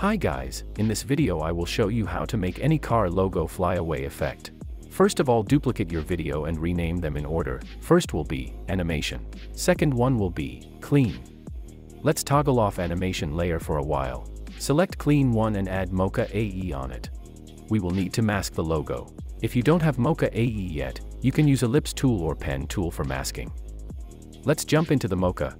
Hi guys, in this video I will show you how to make any car logo fly away effect. First of all, duplicate your video and rename them in order. First will be animation. Second one will be clean. Let's toggle off animation layer for a while. Select clean one and add Mocha AE on it. We will need to mask the logo. If you don't have Mocha AE yet, you can use ellipse tool or pen tool for masking. Let's jump into the Mocha.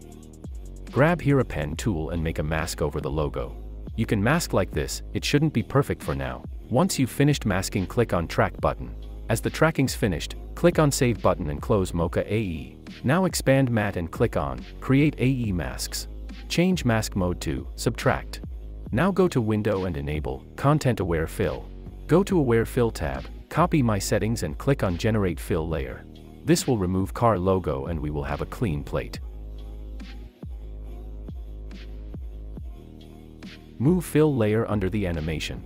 Grab here a pen tool and make a mask over the logo. You can mask like this, it shouldn't be perfect for now. Once you've finished masking, click on track button. As the tracking's finished, click on save button and close Mocha AE. Now expand mat and click on create AE masks. Change mask mode to subtract. Now go to window and enable content aware fill. Go to aware fill tab, copy my settings and click on generate fill layer. This will remove car logo and we will have a clean plate. Move fill layer under the animation.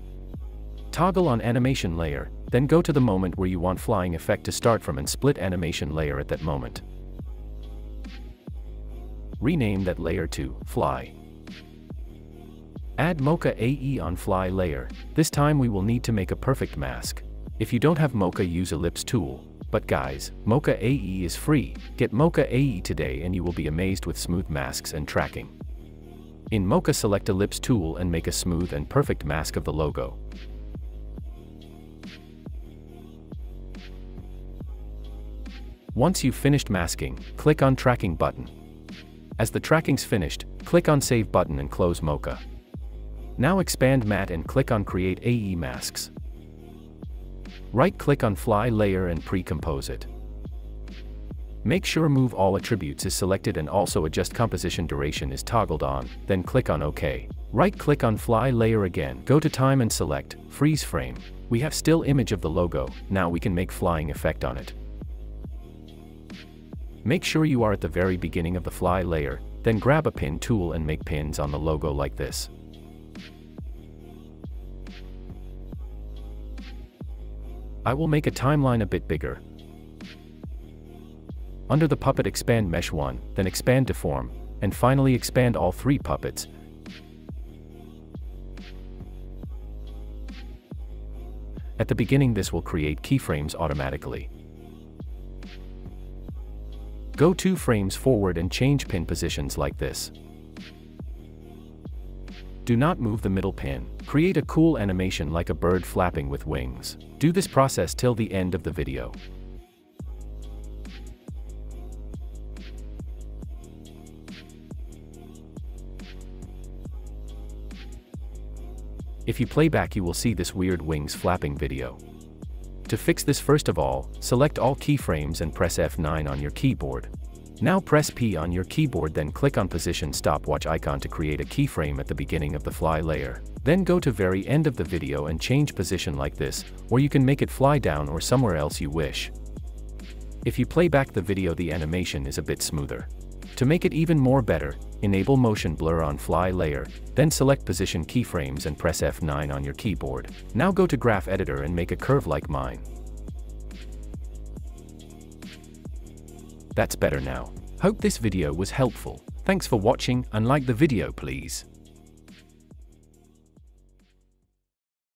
Toggle on animation layer, then go to the moment where you want flying effect to start from and split animation layer at that moment. Rename that layer to fly. Add Mocha AE on fly layer. This time we will need to make a perfect mask. If you don't have Mocha, use ellipse tool. But guys, Mocha AE is free. Get Mocha AE today and you will be amazed with smooth masks and tracking. In Mocha, select ellipse tool and make a smooth and perfect mask of the logo. Once you've finished masking, click on tracking button. As the tracking's finished, click on save button and close Mocha. Now expand mat and click on create AE masks. Right click on fly layer and pre-compose it. Make sure Move All Attributes is selected and also Adjust Composition Duration is toggled on, then click on OK. Right-click on Fly Layer again, go to Time and select Freeze Frame. We have still image of the logo, now we can make flying effect on it. Make sure you are at the very beginning of the Fly Layer, then grab a Pin tool and make pins on the logo like this. I will make a timeline a bit bigger. Under the puppet, expand mesh 1, then expand deform, and finally expand all 3 puppets. At the beginning, this will create keyframes automatically. Go 2 frames forward and change pin positions like this. Do not move the middle pin. Create a cool animation like a bird flapping with wings. Do this process till the end of the video. If you play back, you will see this weird wings flapping video. To fix this, first of all, select all keyframes and press F9 on your keyboard. Now press P on your keyboard, then click on position stopwatch icon to create a keyframe at the beginning of the fly layer. Then go to very end of the video and change position like this, or you can make it fly down or somewhere else you wish. If you play back the video, the animation is a bit smoother. To make it even more better, enable motion blur on fly layer, then select position keyframes and press F9 on your keyboard. Now go to graph editor and make a curve like mine. That's better now. Hope this video was helpful. Thanks for watching and like the video please.